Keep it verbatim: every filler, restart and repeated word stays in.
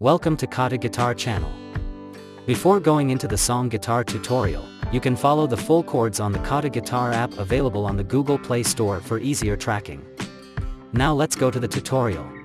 Welcome to KhaTo Guitar Channel. Before going into the song guitar tutorial, you can follow the full chords on the KhaTo Guitar app available on the Google Play Store for easier tracking. Now let's go to the tutorial.